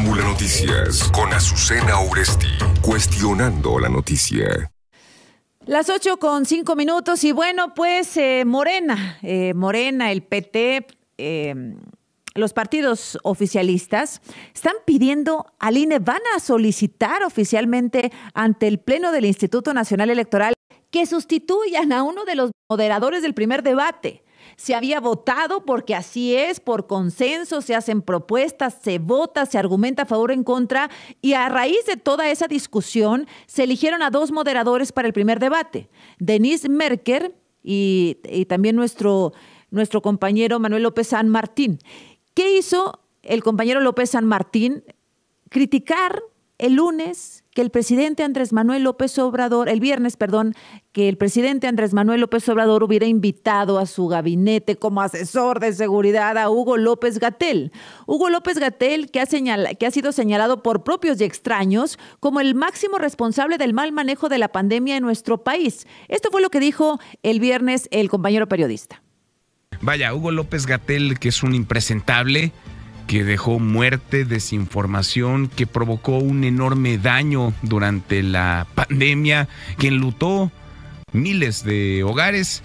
Fórmula Noticias con Azucena Uresti, cuestionando la noticia. Las 8:05 y bueno, pues Morena, el PT, los partidos oficialistas están pidiendo al INE, van a solicitar oficialmente ante el Pleno del Instituto Nacional Electoral que sustituyan a uno de los moderadores del primer debate. Se había votado porque así es, por consenso, se hacen propuestas, se vota, se argumenta a favor o en contra, y a raíz de toda esa discusión se eligieron a dos moderadores para el primer debate, Denise Merker y también nuestro compañero Manuel López San Martín. ¿Qué hizo el compañero López San Martín? Criticar el lunes que el presidente Andrés Manuel López Obrador, el viernes, perdón, que el presidente Andrés Manuel López Obrador hubiera invitado a su gabinete como asesor de seguridad a Hugo López-Gatell. Hugo López-Gatell, que ha sido señalado por propios y extraños como el máximo responsable del mal manejo de la pandemia en nuestro país. Esto fue lo que dijo el viernes el compañero periodista. Vaya, Hugo López-Gatell, que es un impresentable, que dejó muerte, desinformación, que provocó un enorme daño durante la pandemia, que enlutó miles de hogares,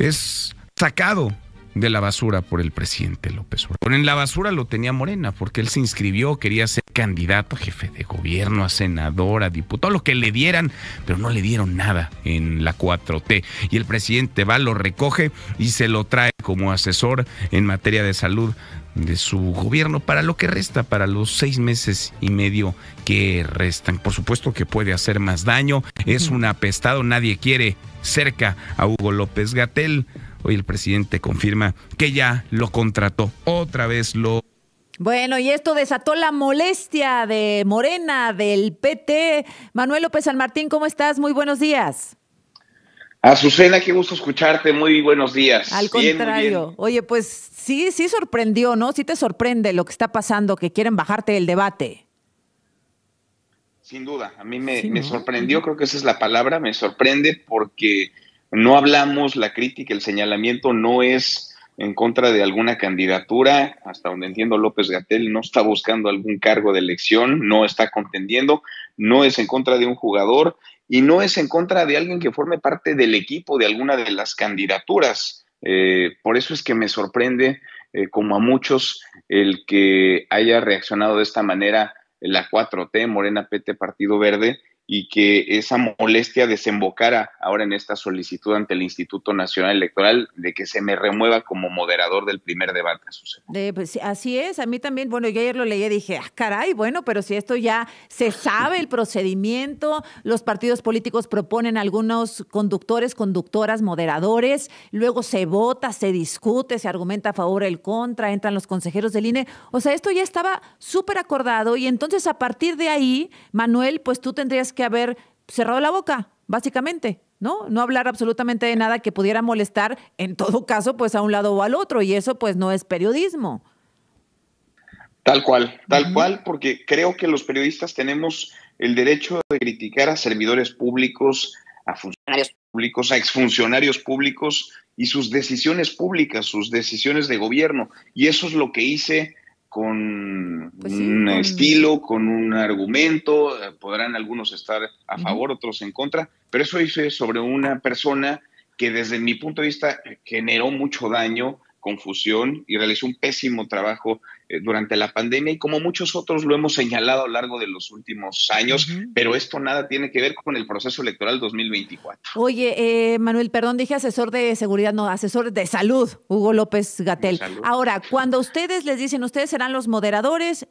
es sacado de la basura por el presidente López Obrador. En la basura lo tenía Morena, porque él se inscribió, quería ser candidato a jefe de gobierno, a senador, a diputado, lo que le dieran, pero no le dieron nada en la 4T. Y el presidente va, lo recoge y se lo trae como asesor en materia de salud de su gobierno para lo que resta, para los 6 meses y medio que restan. Por supuesto que puede hacer más daño, es un apestado, nadie quiere cerca a Hugo López-Gatell. Hoy el presidente confirma que ya lo contrató, otra vez lo... Bueno, y esto desató la molestia de Morena, del PT. Manuel López San Martín, ¿cómo estás? Muy buenos días. Azucena, qué gusto escucharte, muy buenos días. Al contrario, bien. Oye, pues sí sorprendió, ¿no? Sí te sorprende lo que está pasando, que quieren bajarte el debate. Sin duda, a mí me sorprendió, creo que esa es la palabra, me sorprende porque no hablamos, la crítica, el señalamiento no es en contra de alguna candidatura, hasta donde entiendo López-Gatell no está buscando algún cargo de elección, no está contendiendo, no es en contra de un jugador y no es en contra de alguien que forme parte del equipo de alguna de las candidaturas. Por eso es que me sorprende, como a muchos, el que haya reaccionado de esta manera la 4T, Morena, PT, Partido Verde, y que esa molestia desembocara ahora en esta solicitud ante el Instituto Nacional Electoral de que se me remueva como moderador del primer debate. Pues así es, a mí también, bueno, yo ayer lo leí y dije, ah, caray, bueno, pero si esto ya se sabe el procedimiento, los partidos políticos proponen algunos conductores, conductoras, moderadores, luego se vota, se discute, se argumenta a favor, el contra, entran los consejeros del INE, o sea, esto ya estaba súper acordado y entonces a partir de ahí, Manuel, pues tú tendrías que haber cerrado la boca, básicamente, ¿no? No hablar absolutamente de nada que pudiera molestar, en todo caso, pues a un lado o al otro, y eso pues no es periodismo. Tal cual, porque creo que los periodistas tenemos el derecho de criticar a servidores públicos, a funcionarios públicos, a exfuncionarios públicos y sus decisiones públicas, sus decisiones de gobierno, y eso es lo que hice con estilo, con un argumento, podrán algunos estar a favor, otros en contra, pero eso hice sobre una persona que desde mi punto de vista generó mucho daño, confusión y realizó un pésimo trabajo durante la pandemia y como muchos otros lo hemos señalado a lo largo de los últimos años, pero esto nada tiene que ver con el proceso electoral 2024. Oye, Manuel, perdón, dije asesor de seguridad, no, asesor de salud, Hugo López-Gatell. Ahora, cuando ustedes les dicen, ustedes serán los moderadores,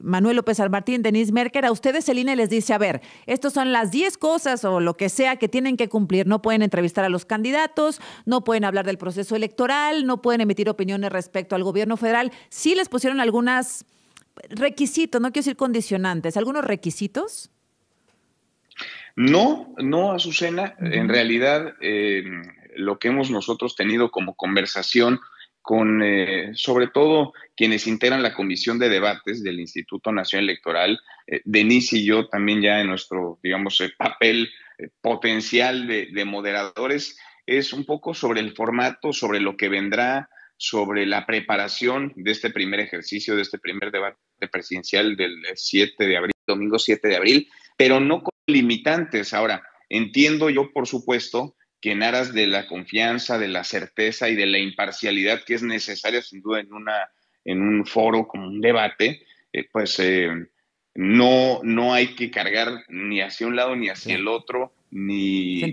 Manuel López San Martín, Denise Merker, a ustedes el INE les dice, a ver, estos son las 10 cosas o lo que sea que tienen que cumplir, no pueden entrevistar a los candidatos, no pueden hablar del proceso electoral, no pueden emitir opiniones respecto al gobierno federal, sí les pusieron algunos requisitos, no quiero decir condicionantes, ¿algunos requisitos? No, Azucena, en realidad lo que hemos nosotros tenido como conversación con sobre todo quienes integran la Comisión de Debates del Instituto Nacional Electoral, Denise y yo también ya en nuestro, digamos, papel potencial de moderadores, es un poco sobre el formato, sobre lo que vendrá, sobre la preparación de este primer ejercicio, de este primer debate presidencial del 7 de abril, domingo 7 de abril, pero no con limitantes. Ahora, entiendo yo, por supuesto, que en aras de la confianza, de la certeza y de la imparcialidad que es necesaria, sin duda, en un foro como un debate, no hay que cargar ni hacia un lado ni hacia el otro, ni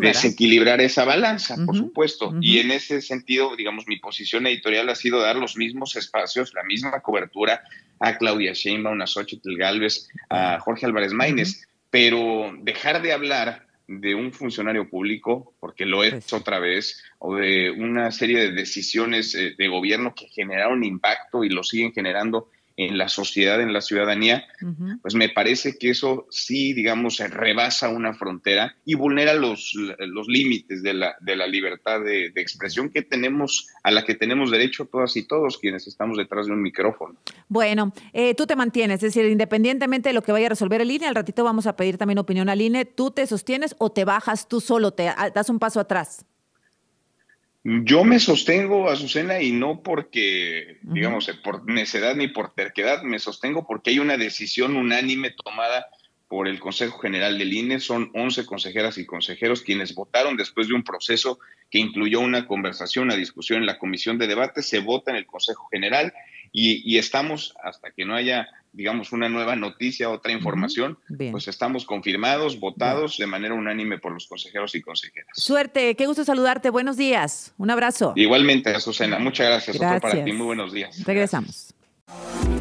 desequilibrar esa balanza, por supuesto. Y en ese sentido, digamos, mi posición editorial ha sido dar los mismos espacios, la misma cobertura a Claudia Sheinbaum, a Xóchitl Gálvez, a Jorge Álvarez Maínez, pero dejar de hablar de un funcionario público, porque lo es otra vez, o de una serie de decisiones de gobierno que generaron impacto y lo siguen generando en la sociedad, en la ciudadanía, pues me parece que eso sí, digamos, rebasa una frontera y vulnera los límites de la libertad de expresión que tenemos, a la que tenemos derecho todas y todos quienes estamos detrás de un micrófono. Bueno, tú te mantienes, es decir, independientemente de lo que vaya a resolver el INE, al ratito vamos a pedir también opinión al INE, ¿tú te sostienes o te bajas tú solo, te das un paso atrás? Yo me sostengo, Azucena, y no porque, digamos, por necedad ni por terquedad, me sostengo porque hay una decisión unánime tomada por el Consejo General del INE. Son 11 consejeras y consejeros quienes votaron después de un proceso que incluyó una conversación, una discusión en la Comisión de Debate, se vota en el Consejo General y estamos, hasta que no haya, digamos, una nueva noticia, otra información, pues estamos confirmados, votados de manera unánime por los consejeros y consejeras. Suerte, qué gusto saludarte, buenos días, un abrazo. Igualmente, Azucena, muchas gracias. Otro para ti, muy buenos días. Regresamos. Gracias.